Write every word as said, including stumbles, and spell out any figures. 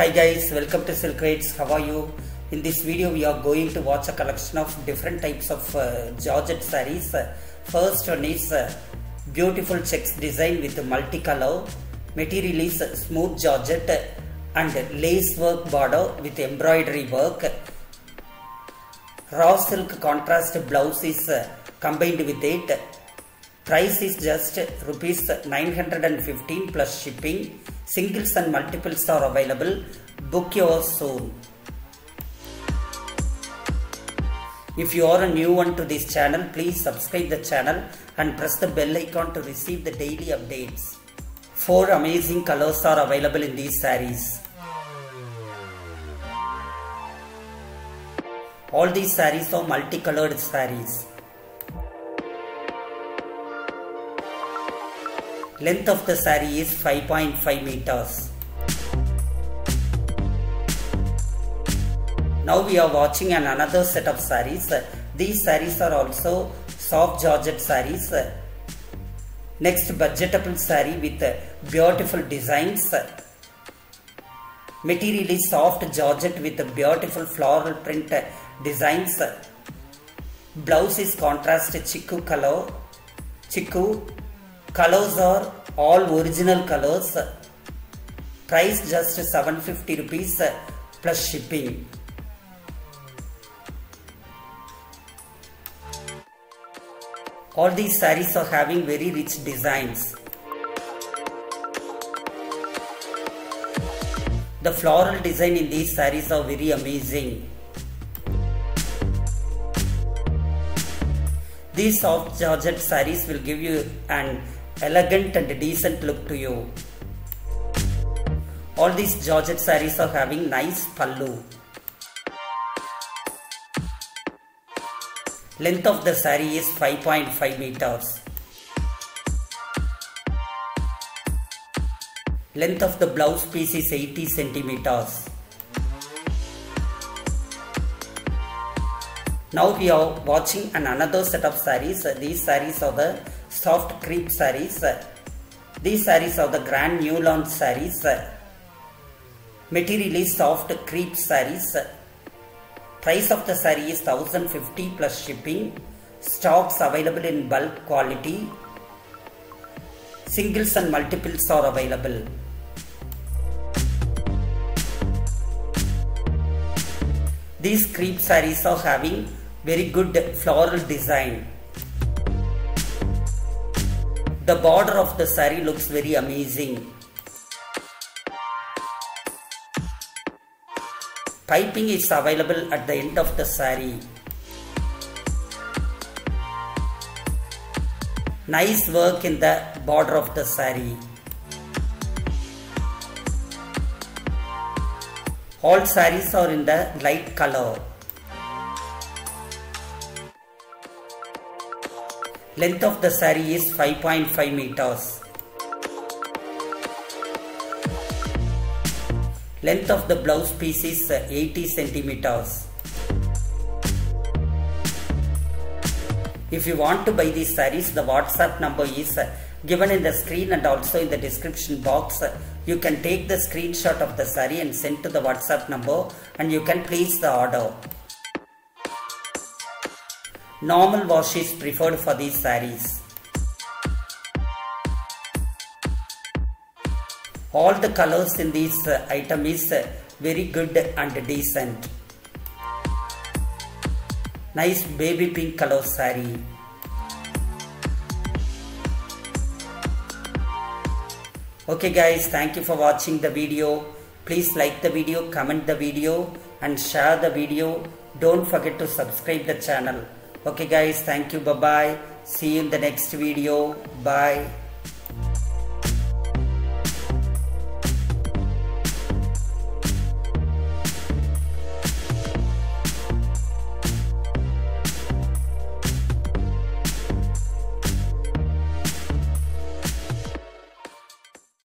Hi guys, welcome to Silkweds. How are you? In this video we are going to watch a collection of different types of uh, Georgette sarees. First one is uh, beautiful checks design with multicolor. Material is smooth Georgette and lace work border with embroidery work. Raw silk contrast blouse is uh, combined with it. Price is just rupees nine hundred fifteen plus shipping. Singles and multiples are available. Book yours soon. If you are a new one to this channel, please subscribe the channel and press the bell icon to receive the daily updates. Four amazing colors are available in these sarees. All these sarees are multicolored sarees. Length of the saree is five point five meters. Now we are watching an another set of sarees. These sarees are also soft Georgette sarees. Next, budgetable saree with beautiful designs. Material is soft Georgette with beautiful floral print designs. Blouse is contrast chiku color. Chiku. Colors are all original colors. Price just seven hundred fifty rupees plus shipping. All these sarees are having very rich designs. The floral design in these sarees are very amazing. These soft Georgette sarees will give you an elegant and decent look to you. All these Georgette sarees are having nice pallu. Length of the saree is five point five meters. Length of the blouse piece is eighty centimeters. Now we are watching an another set of sarees. These sarees are the soft crepe sarees. These sarees are the grand new launch sarees. Material is soft crepe sarees. Price of the saree is one thousand fifty plus shipping. Stocks available in bulk quality. Singles and multiples are available. These crepe sarees are having very good floral design. The border of the saree looks very amazing. Piping is available at the end of the saree. Nice work in the border of the saree. All sarees are in the light color. Length of the saree is five point five meters. Length of the blouse piece is eighty centimeters. If you want to buy these sarees, the WhatsApp number is given in the screen and also in the description box. You can take the screenshot of the saree and send to the WhatsApp number and you can place the order. Normal wash is preferred for these sarees. All the colors in this item is very good and decent. Nice baby pink color saree. Okay guys, thank you for watching the video. Please like the video, comment the video and share the video. Don't forget to subscribe the channel. Okay guys, thank you. Bye bye. See you in the next video. Bye.